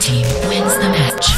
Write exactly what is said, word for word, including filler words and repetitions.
team wins the match.